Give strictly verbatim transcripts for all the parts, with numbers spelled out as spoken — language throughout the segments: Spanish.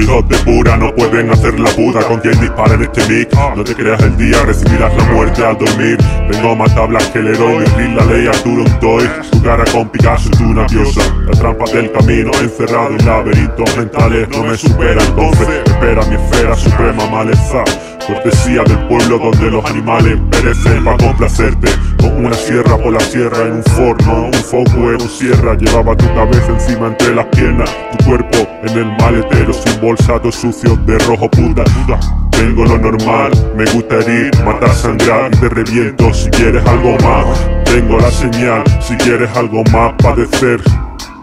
Hijos de pura no pueden hacer la puta. Con quien dispara en este mic, no te creas el día, recibirás la muerte al dormir. Tengo más tablas que el héroe, la ley Arturo un toy. Tu cara con Picasso y tú nerviosa, la trampa del camino, encerrado en laberintos mentales. No me supera entonces, espera mi esfera suprema maleza. Cortesía del pueblo donde los animales perecen para complacerte. Con una sierra por la sierra, en un forno, un foco en un sierra. Llevaba tu cabeza encima entre las piernas, tu cuerpo en el maletero, sin bolsatos sucios de rojo puta. Tengo lo normal, me gusta herir, matar, sangrar y te reviento si quieres algo más. Tengo la señal, si quieres algo más, padecer,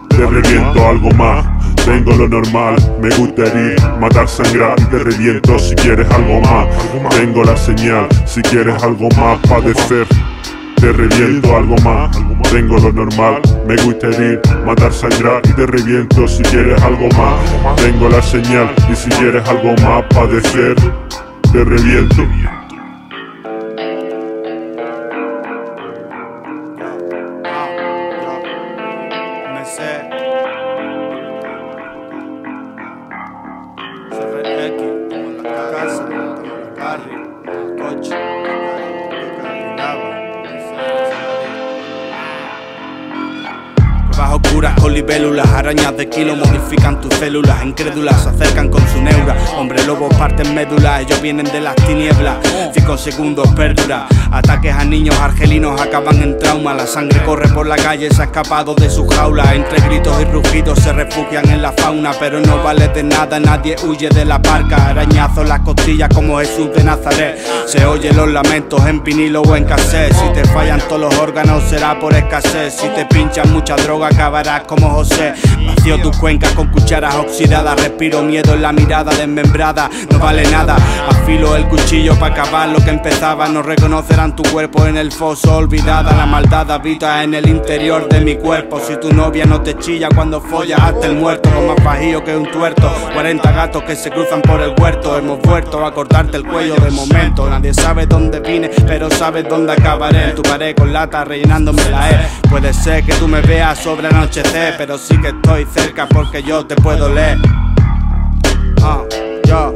te reviento algo más. Tengo lo normal, me gusta herir, matar, sangrar y te reviento si quieres algo más. Tengo la señal, si quieres algo más, padecer, te reviento algo más. Tengo lo normal, me gusta herir, matar, sangrar y te reviento si quieres algo más. Tengo la señal y si quieres algo más, padecer, te reviento. Oscuras con libélulas, arañas de kilo modifican tus células, incrédulas se acercan con su neura, hombre lobos parten médula, ellos vienen de las tinieblas, cinco segundos pérdula, ataques a niños argelinos acaban en trauma, la sangre corre por la calle, se ha escapado de sus jaulas, entre gritos y rugidos se refugian en la fauna, pero no vale de nada, nadie huye de la barca, arañazos las costillas como Jesús de Nazaret, se oyen los lamentos en vinilo o en cassette, si te fallan todos los órganos será por escasez, si te pinchan mucha droga acabarás como José. Vacío tus cuencas con cucharas oxidadas, respiro miedo en la mirada desmembrada, no vale nada, afilo el cuchillo para acabar lo que empezaba, no reconocerán tu cuerpo en el foso olvidada, la maldad habita en el interior de mi cuerpo, si tu novia no te chilla cuando follas hasta el muerto, con más bajío que un tuerto, cuarenta gatos que se cruzan por el huerto, hemos vuelto a cortarte el cuello de momento, nadie sabe dónde vine, pero sabes dónde acabaré, en tu pared con lata rellenándome la E, puede ser que tú me veas sobre el anochecer, pero sí que estoy cerca porque yo te puedo leer. Uh, yo.